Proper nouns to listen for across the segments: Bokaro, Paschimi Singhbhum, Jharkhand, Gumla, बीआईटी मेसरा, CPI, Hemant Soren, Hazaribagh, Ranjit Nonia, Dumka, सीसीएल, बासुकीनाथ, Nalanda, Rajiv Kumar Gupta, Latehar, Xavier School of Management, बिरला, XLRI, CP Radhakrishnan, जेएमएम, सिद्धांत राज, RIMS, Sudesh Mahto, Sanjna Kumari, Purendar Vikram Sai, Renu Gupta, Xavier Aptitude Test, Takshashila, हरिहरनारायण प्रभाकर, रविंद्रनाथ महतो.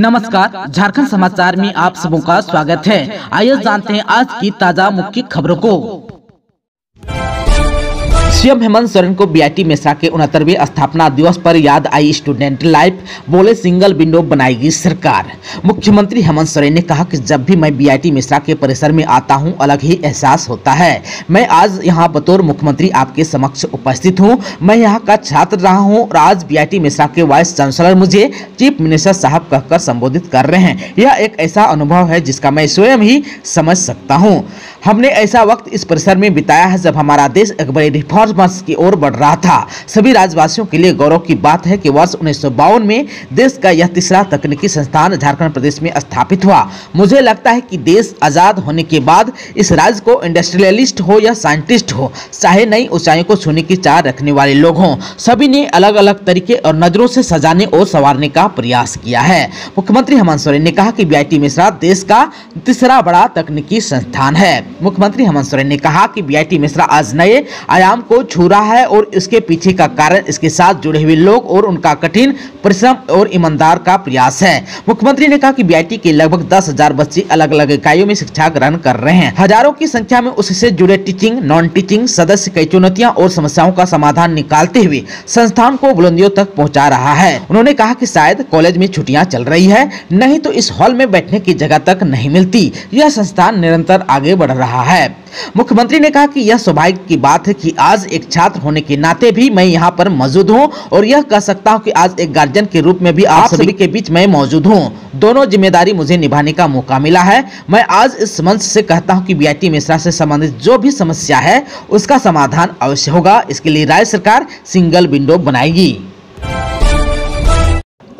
नमस्कार, झारखंड समाचार में आप सबों का स्वागत है। आइए जानते हैं आज की ताजा मुख्य खबरों को। सीएम हेमंत सोरेन को बीआईटी मेसरा के 69वें स्थापना दिवस पर याद आई स्टूडेंट लाइफ, बोले सिंगल विंडो बनाएगी सरकार। मुख्यमंत्री हेमंत सोरेन ने कहा कि जब भी मैं बीआईटी मेसरा के परिसर में आता हूं, अलग ही एहसास होता है। मैं आज यहां बतौर मुख्यमंत्री आपके समक्ष उपस्थित हूं। मैं यहां का छात्र रहा हूँ और आज बीआईटी मेसरा के वाइस चांसलर मुझे चीफ मिनिस्टर साहब कहकर संबोधित कर रहे हैं। यह एक ऐसा अनुभव है जिसका मैं स्वयं ही समझ सकता हूँ। हमने ऐसा वक्त इस परिसर में बिताया है जब हमारा देश एक बड़े रिफॉर्म की ओर बढ़ रहा था। सभी राज्यवासियों के लिए गौरव की बात है कि वर्ष 1952 में देश का यह तीसरा तकनीकी संस्थान झारखंड प्रदेश में स्थापित हुआ। मुझे लगता है कि देश आजाद होने के बाद इस राज्य को इंडस्ट्रियलिस्ट हो या साइंटिस्ट हो, चाहे नई ऊंचाइयों को छूने की चाह रखने वाले लोग हों, सभी ने अलग अलग तरीके और नजरों से सजाने और संवारने का प्रयास किया है। मुख्यमंत्री हेमंत सोरेन ने कहा कि बीआईटी मेसरा देश का तीसरा बड़ा तकनीकी संस्थान है। मुख्यमंत्री हेमंत सोरेन ने कहा कि बीआईटी मेसरा आज नए आयाम को छू रहा है और इसके पीछे का कारण इसके साथ जुड़े हुए लोग और उनका कठिन परिश्रम और ईमानदार का प्रयास है। मुख्यमंत्री ने कहा कि बीआईटी के लगभग 10,000 बच्चे अलग अलग इकाइयों में शिक्षा ग्रहण कर रहे हैं। हजारों की संख्या में उससे जुड़े टीचिंग नॉन टीचिंग सदस्य कई चुनौतियां और समस्याओं का समाधान निकालते हुए संस्थान को बुलंदियों तक पहुँचा रहा है। उन्होंने कहा कि शायद कॉलेज में छुट्टियाँ चल रही है, नहीं तो इस हॉल में बैठने की जगह तक नहीं मिलती। यह संस्थान निरंतर आगे बढ़ रहा है। मुख्यमंत्री ने कहा कि यह स्वाभाविक की बात है कि आज एक छात्र होने के नाते भी मैं यहाँ पर मौजूद हूँ और यह कह सकता हूँ कि आज एक गार्जियन के रूप में भी आप सभी के बीच मैं मौजूद हूँ। दोनों जिम्मेदारी मुझे निभाने का मौका मिला है। मैं आज इस मंच से कहता हूँ कि बीआईटी मेसरा से संबंधित जो भी समस्या है उसका समाधान अवश्य होगा। इसके लिए राज्य सरकार सिंगल विंडो बनाएगी।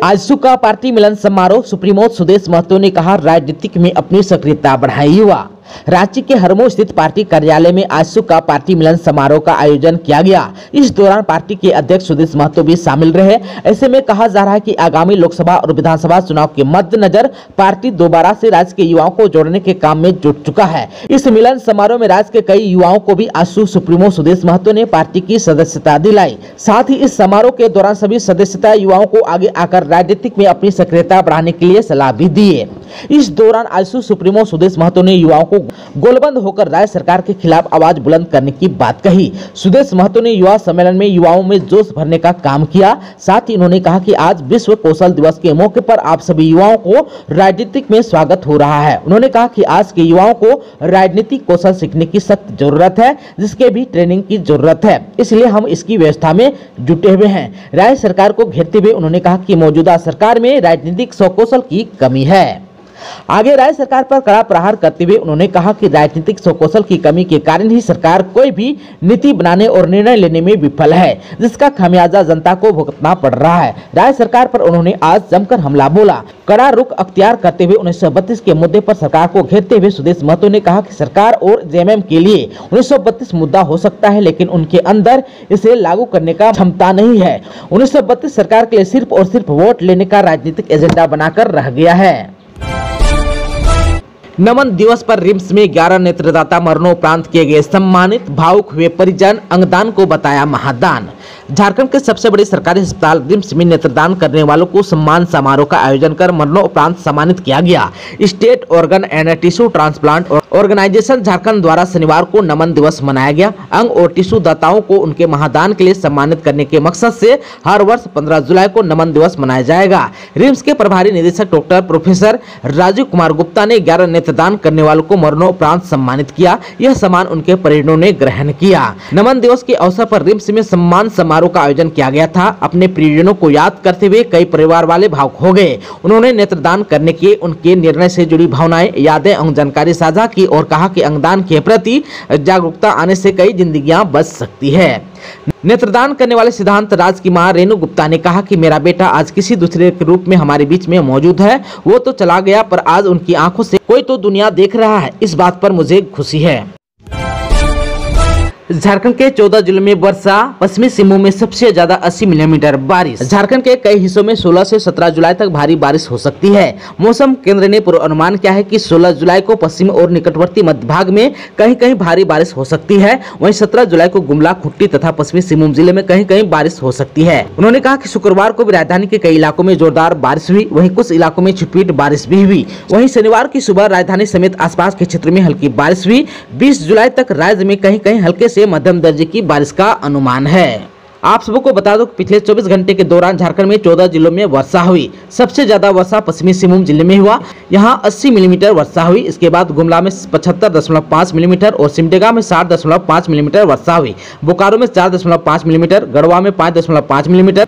आजसू का पार्टी मिलन समारोह, सुप्रीमो सुदेश महतो ने कहा राजनीतिक में अपनी सक्रियता बढ़ाए युवा। रांची के हरमो स्थित पार्टी कार्यालय में आजसू का पार्टी मिलन समारोह का आयोजन किया गया। इस दौरान पार्टी के अध्यक्ष सुदेश महतो भी शामिल रहे। ऐसे में कहा जा रहा है कि आगामी लोकसभा और विधानसभा चुनाव के मद्देनजर पार्टी दोबारा से राज्य के युवाओं को जोड़ने के काम में जुट चुका है। इस मिलन समारोह में राज्य के कई युवाओं को भी आजसू सुप्रीमो सुदेश महतो ने पार्टी की सदस्यता दिलाई। साथ ही इस समारोह के दौरान सभी सदस्यता युवाओं को आगे आकर राजनीतिक में अपनी सक्रियता बढ़ाने के लिए सलाह भी दिए। इस दौरान आजसू सुप्रीमो सुदेश महतो ने युवाओं को गोलबंद होकर राज्य सरकार के खिलाफ आवाज बुलंद करने की बात कही। सुदेश महतो ने युवा सम्मेलन में युवाओं में जोश भरने का काम किया। साथ ही उन्होंने कहा कि आज विश्व कौशल दिवस के मौके पर आप सभी युवाओं को राजनीतिक में स्वागत हो रहा है। उन्होंने कहा कि आज के युवाओं को राजनीतिक कौशल सीखने की सख्त जरूरत है, जिसके भी ट्रेनिंग की जरूरत है, इसलिए हम इसकी व्यवस्था में जुटे हुए हैं। राज्य सरकार को घेरते हुए उन्होंने कहा कि मौजूदा सरकार में राजनीतिक स्वकौशल की कमी है। आगे राज्य सरकार पर कड़ा प्रहार करते हुए उन्होंने कहा कि राजनीतिक स्वकौशल की कमी के कारण ही सरकार कोई भी नीति बनाने और निर्णय लेने में विफल है, जिसका खामियाजा जनता को भुगतना पड़ रहा है। राज्य सरकार पर उन्होंने आज जमकर हमला बोला। कड़ा रुख अख्तियार करते हुए 1932 के मुद्दे पर सरकार को घेरते हुए सुदेश महतो ने कहा कि सरकार और जेएमएम के लिए 1932 मुद्दा हो सकता है, लेकिन उनके अंदर इसे लागू करने का क्षमता नहीं है। 1932 सरकार के लिए सिर्फ और सिर्फ वोट लेने का राजनीतिक एजेंडा बनाकर रह गया है। नमन दिवस पर रिम्स में 11 नेत्रदाता मरणोपरांत किए गए सम्मानित। भावुक हुए परिजन, अंगदान को बताया महादान। झारखंड के सबसे बड़े सरकारी अस्पताल रिम्स में नेत्रदान करने वालों को सम्मान समारोह का आयोजन कर मरणोपरांत सम्मानित किया गया। State organ and tissue transplant organisation Jharkhand द्वारा शनिवार को नमन दिवस मनाया गया। अंग और टिश्यू दाताओं को उनके महादान के लिए सम्मानित करने के मकसद से हर वर्ष 15 जुलाई को नमन दिवस मनाया जाएगा। रिम्स के प्रभारी निदेशक डॉक्टर प्रोफेसर राजीव कुमार गुप्ता ने 11 नेत्रदान करने वालों को मरणोपरांत सम्मानित किया। यह सम्मान उनके परिजनों ने ग्रहण किया। नमन दिवस के अवसर पर रिम्स में सम्मान समारोह का आयोजन किया गया था। अपने परिजनों को याद करते हुए कई परिवार वाले भावुक हो गए। उन्होंने नेत्रदान करने के उनके निर्णय से जुड़ी भावनाएं, यादें और जानकारी साझा की और कहा कि अंगदान के प्रति जागरूकता आने से कई जिंदगियां बच सकती है। नेत्रदान करने वाले सिद्धांत राज की मां रेणु गुप्ता ने कहा कि मेरा बेटा आज किसी दूसरे के रूप में हमारे बीच में मौजूद है। वो तो चला गया, पर आज उनकी आंखों से कोई तो दुनिया देख रहा है। इस बात पर मुझे खुशी है। झारखंड के 14 जिलों में वर्षा, पश्चिमी सिंहभूम में सबसे ज्यादा 80 मिलीमीटर बारिश। झारखंड के कई हिस्सों में 16 से 17 जुलाई तक भारी बारिश हो सकती है। मौसम केंद्र ने पूर्वानुमान किया है कि 16 जुलाई को पश्चिम और निकटवर्ती मध्य भाग में कहीं कहीं भारी बारिश हो सकती है। वहीं 17 जुलाई को गुमला, खुंटी तथा पश्चिमी सिंहभूम जिले में कहीं कहीं बारिश हो सकती है। उन्होंने कहा कि शुक्रवार को भी राजधानी के कई इलाकों में जोरदार बारिश हुई, वहीं कुछ इलाकों में छिटपुट बारिश भी हुई। वहीं शनिवार की सुबह राजधानी समेत आसपास के क्षेत्र में हल्की बारिश हुई। 20 जुलाई तक राज्य में कहीं कहीं हल्के से मध्यम दर्जे की बारिश का अनुमान है। आप सबको बता दो कि पिछले 24 घंटे के दौरान झारखंड में 14 जिलों में वर्षा हुई। सबसे ज्यादा वर्षा पश्चिमी सिंहभूम जिले में हुआ, यहां 80 मिलीमीटर वर्षा हुई। इसके बाद गुमला में 75.5 मिलीमीटर और सिमडेगा में 60.5 मिलीमीटर वर्षा हुई। बोकारो में 4.5 मिलीमीटर, गढ़वा में 5.5 मिलीमीटर,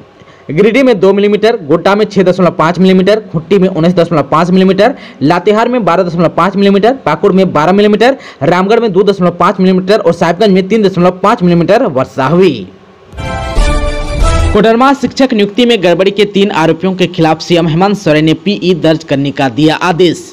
गिरिडीह में 2 मिलीमीटर, गोड्डा में 6.5 मिलीमीटर, खुंटी में 19.5 मिलीमीटर, लातेहार में 12.5 मिलीमीटर, पाकुड़ में 12 मिलीमीटर, रामगढ़ में 2.5 मिलीमीटर और साहिबगंज में 3.5 मिलीमीटर वर्षा हुई। कोडरमा शिक्षक नियुक्ति में गड़बड़ी के 3 आरोपियों के खिलाफ सीएम हेमंत सोरेन ने पीई दर्ज करने का दिया आदेश।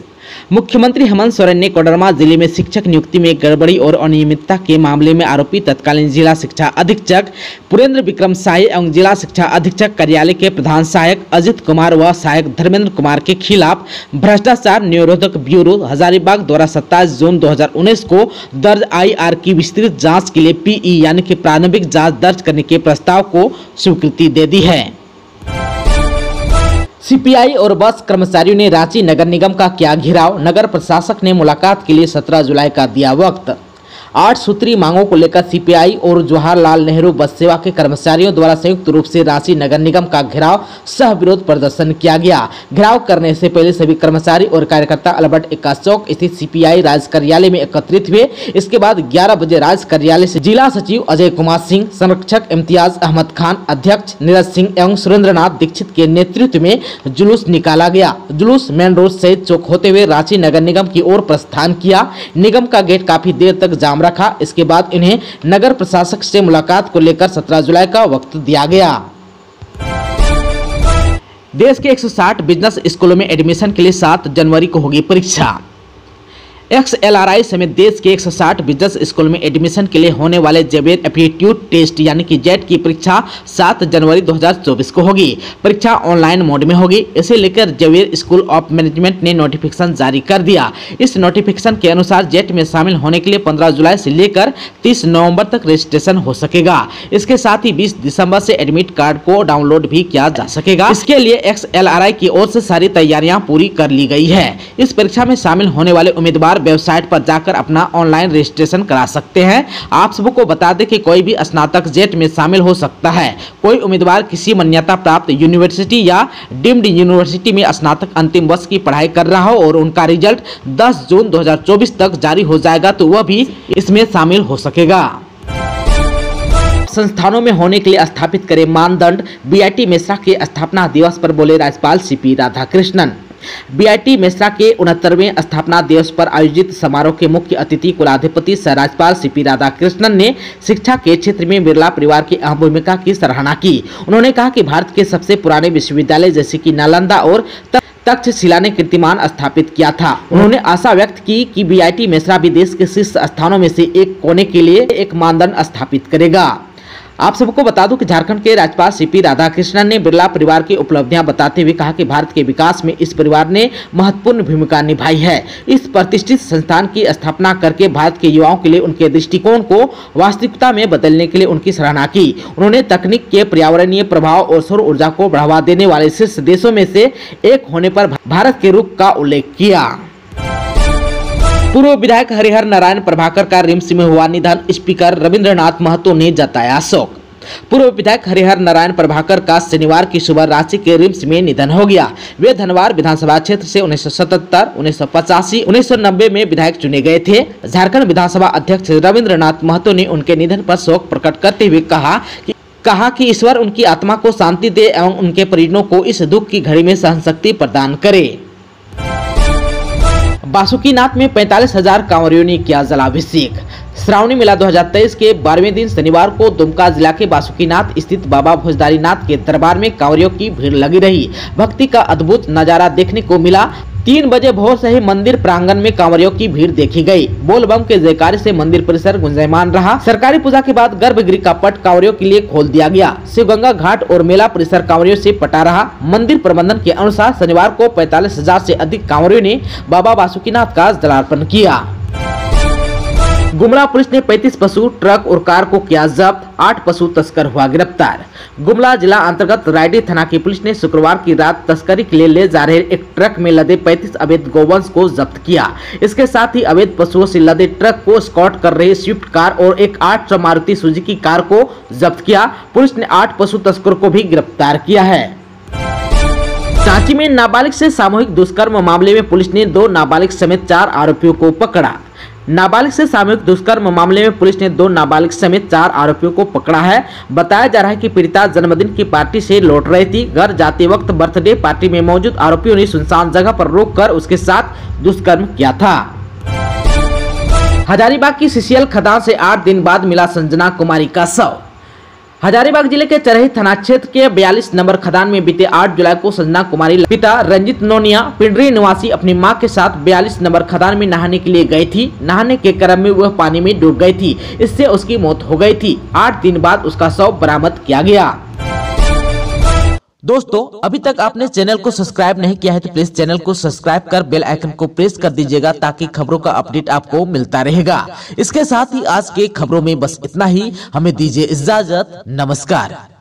मुख्यमंत्री हेमंत सोरेन ने कोडरमा जिले में शिक्षक नियुक्ति में गड़बड़ी और अनियमितता के मामले में आरोपी तत्कालीन जिला शिक्षा अधीक्षक पुरेंद्र विक्रम साई एवं जिला शिक्षा अधीक्षक कार्यालय के प्रधान सहायक अजित कुमार व सहायक धर्मेंद्र कुमार के खिलाफ भ्रष्टाचार निरोधक ब्यूरो हजारीबाग द्वारा 27 जून 2019 को दर्ज IR की विस्तृत जाँच के लिए PE यानी की प्रारंभिक जाँच दर्ज करने के प्रस्ताव को स्वीकृति दे दी है। CPI और बस कर्मचारियों ने रांची नगर निगम का किया घेराव, नगर प्रशासक ने मुलाकात के लिए 17 जुलाई का दिया वक्त। 8 सूत्री मांगों को लेकर CPI और जवाहरलाल नेहरू बस सेवा के कर्मचारियों द्वारा संयुक्त रूप से रांची नगर निगम का घेराव सह विरोध प्रदर्शन किया गया। घेराव करने से पहले सभी कर्मचारी और कार्यकर्ता अल्बर्ट एक्का चौक स्थित CPI राज्य कार्यालय में एकत्रित हुए। इसके बाद 11 बजे राज्य कार्यालय से जिला सचिव अजय कुमार सिंह, संरक्षक इम्तियाज अहमद खान, अध्यक्ष नीरज सिंह एवं सुरेंद्रनाथ दीक्षित के नेतृत्व में जुलूस निकाला गया। जुलूस मेन रोड शहीद चौक होते हुए रांची नगर निगम की ओर प्रस्थान किया। निगम का गेट काफी देर तक जाम रखा। इसके बाद इन्हें नगर प्रशासक से मुलाकात को लेकर 17 जुलाई का वक्त दिया गया। देश के 160 बिजनेस स्कूलों में एडमिशन के लिए 7 जनवरी को होगी परीक्षा। XLRI समेत देश के 160 बिजनेस स्कूल में एडमिशन के लिए होने वाले जेवियर एप्टीट्यूड टेस्ट यानी कि जेट की परीक्षा 7 जनवरी 2024 को होगी। परीक्षा ऑनलाइन मोड में होगी। इसे लेकर जेवियर स्कूल ऑफ मैनेजमेंट ने नोटिफिकेशन जारी कर दिया। इस नोटिफिकेशन के अनुसार जेट में शामिल होने के लिए 15 जुलाई से लेकर 30 नवम्बर तक रजिस्ट्रेशन हो सकेगा। इसके साथ ही 20 दिसंबर से एडमिट कार्ड को डाउनलोड भी किया जा सकेगा। इसके लिए XLRI की ओर से सारी तैयारियाँ पूरी कर ली गई है। इस परीक्षा में शामिल होने वाले उम्मीदवार वेबसाइट पर जाकर अपना ऑनलाइन रजिस्ट्रेशन करा सकते हैं। आप सबको बता दें कि कोई भी स्नातक जेट में शामिल हो सकता है। कोई उम्मीदवार किसी मान्यता प्राप्त यूनिवर्सिटी या डीम्ड यूनिवर्सिटी में स्नातक अंतिम वर्ष की पढ़ाई कर रहा हो और उनका रिजल्ट 10 जून 2024 तक जारी हो जाएगा तो वह भी इसमें शामिल हो सकेगा। संस्थानों में होने के लिए स्थापित करें मानदंड, BIT मेसरा के स्थापना दिवस पर बोले राज्यपाल CP राधाकृष्णन। BIT मेसरा के 69वें स्थापना दिवस पर आयोजित समारोह के मुख्य अतिथि कुलाधिपति सह राज्यपाल CP राधाकृष्णन ने शिक्षा के क्षेत्र में बिरला परिवार की अहम भूमिका की सराहना की। उन्होंने कहा कि भारत के सबसे पुराने विश्वविद्यालय जैसे कि नालंदा और तक्षशिला ने कीर्तिमान स्थापित किया था। उन्होंने आशा व्यक्त की कि BIT मेसरा भी देश के शीर्ष स्थानों में से एक कोने के लिए एक मानदंड स्थापित करेगा। आप सबको बता दूं कि झारखंड के राज्यपाल CP राधाकृष्णन ने बिरला परिवार की उपलब्धियां बताते हुए कहा कि भारत के विकास में इस परिवार ने महत्वपूर्ण भूमिका निभाई है। इस प्रतिष्ठित संस्थान की स्थापना करके भारत के युवाओं के लिए उनके दृष्टिकोण को वास्तविकता में बदलने के लिए उनकी सराहना की। उन्होंने तकनीक के पर्यावरणीय प्रभाव और सौर ऊर्जा को बढ़ावा देने वाले शीर्ष देशों में से एक होने पर भारत के रूप का उल्लेख किया। पूर्व विधायक हरिहरनारायण प्रभाकर का रिम्स में हुआ निधन, स्पीकर रविंद्रनाथ महतो ने जताया शोक। पूर्व विधायक हरिहरनारायण प्रभाकर का शनिवार की सुबह रांची के रिम्स में निधन हो गया। वे धनवार विधानसभा क्षेत्र से 1977, 1985, 1990 में विधायक चुने गए थे। झारखंड विधानसभा अध्यक्ष रविंद्रनाथ महतो ने उनके निधन पर शोक प्रकट करते हुए कहा कि ईश्वर उनकी आत्मा को शांति दे एवं उनके परिजनों को इस दुख की घड़ी में सहनशक्ति प्रदान करे। बासुकीनाथ में 45,000 कांवरियों ने किया जलाभिषेक। श्रावणी मेला 2023 के 12वें दिन शनिवार को दुमका जिला के बासुकीनाथ स्थित बाबा भोजदारीनाथ के दरबार में कांवरियों की भीड़ लगी रही। भक्ति का अद्भुत नजारा देखने को मिला। 3 बजे भोर से ही मंदिर प्रांगण में कांवरियों की भीड़ देखी गई। बोलबम के जयकारे से मंदिर परिसर गुंजायमान रहा। सरकारी पूजा के बाद गर्भगृह का पट कांवरियों के लिए खोल दिया गया। शिवगंगा घाट और मेला परिसर कांवरियों से पटा रहा। मंदिर प्रबंधन के अनुसार शनिवार को 45,000 से अधिक कांवरियों ने बाबा बासुकीनाथ का जलार्पण किया। गुमला पुलिस ने 35 पशु, ट्रक और कार को किया जब्त। 8 पशु तस्कर हुआ गिरफ्तार। गुमला जिला अंतर्गत रायडी थाना की पुलिस ने शुक्रवार की रात तस्करी के लिए ले जा रहे एक ट्रक में लदे 35 अवैध गोवंश को जब्त किया। इसके साथ ही अवैध पशुओं से लदे ट्रक को स्कॉट कर रही स्विफ्ट कार और एक 800 मारुति सुजुकी कार को जब्त किया। पुलिस ने 8 पशु तस्करों को भी गिरफ्तार किया है। सांची में नाबालिग से सामूहिक दुष्कर्म मामले में पुलिस ने 2 नाबालिग समेत 4 आरोपियों को पकड़ा। नाबालिग से सामूहिक दुष्कर्म मामले में पुलिस ने 2 नाबालिग समेत 4 आरोपियों को पकड़ा है। बताया जा रहा है कि पीड़िता जन्मदिन की पार्टी से लौट रही थी। घर जाते वक्त बर्थडे पार्टी में मौजूद आरोपियों ने सुनसान जगह पर रोककर उसके साथ दुष्कर्म किया था। हजारीबाग की सीसीएल खदान से 8 दिन बाद मिला संजना कुमारी का शव। हजारीबाग जिले के चरही थाना क्षेत्र के 42 नंबर खदान में बीते 8 जुलाई को संजना कुमारी पिता रंजित नोनिया पिंडरी निवासी अपनी मां के साथ 42 नंबर खदान में नहाने के लिए गई थी। नहाने के क्रम में वह पानी में डूब गई थी, इससे उसकी मौत हो गई थी। 8 दिन बाद उसका शव बरामद किया गया। दोस्तों, अभी तक आपने चैनल को सब्सक्राइब नहीं किया है तो प्लीज चैनल को सब्सक्राइब कर बेल आइकन को प्रेस कर दीजिएगा ताकि खबरों का अपडेट आपको मिलता रहेगा। इसके साथ ही आज के खबरों में बस इतना ही। हमें दीजिए इजाजत। नमस्कार।